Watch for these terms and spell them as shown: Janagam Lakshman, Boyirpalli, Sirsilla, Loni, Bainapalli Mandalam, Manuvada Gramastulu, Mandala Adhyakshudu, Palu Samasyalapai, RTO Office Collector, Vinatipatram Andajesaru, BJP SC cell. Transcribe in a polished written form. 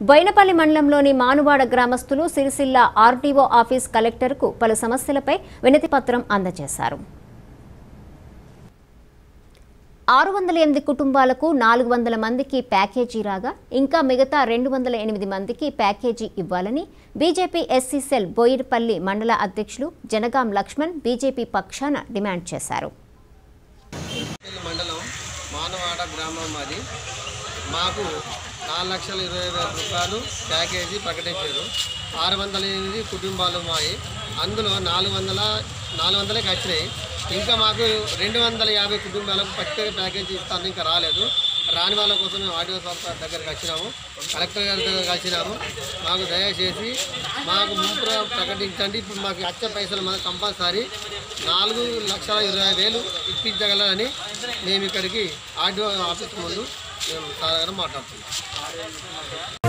Bainapalli Mandalam Loni Manuvada Gramastulu, Sirsilla RTO Office Collector ku Palu Samasyalapai Vinatipatram Andajesaru. 608 కుటుంబాలకు 400 మందికి package రాగా ఇంకా మిగతా 208 మందికి ప్యాకేజీ ఇవ్వాలని BJP SC cell Boyirpalli Mandala Adhyakshudu Janagam Lakshman BJP పక్షాన demand చేశారు. మానవాడ గ్రామం మాది మాకు 4,20,000 రూపాయలు ప్యాకేజీ ప్రకటించారు 608 కుటుంబాలు మాయి అందులో 400 వచ్చినాయి ఇంకా మాకు 250 కుటుంబాలకు ప్రత్యేక ప్యాకేజీ ఇస్తారని ఇంకా రాలేదు రాని వాళ్ళ కోసం మేము ఆర్టీఓ ఆఫీస్ దగ్గరికి వచ్చినాము కలెక్టర్ గారి దగ్గరికి వచ్చినాము మాకు దయచేసి మాకు ముందు ప్రకటించండి ఇప్పుడు మాకు వచ్చే పైసలు మాకు కంపల్సరీ 4,20,000 ఇప్పించగలని మేము ఇక్కడికి ఆర్టీఓ ఆఫీస్ ముందు సాధారణ మాట్లాడుతున్నాం.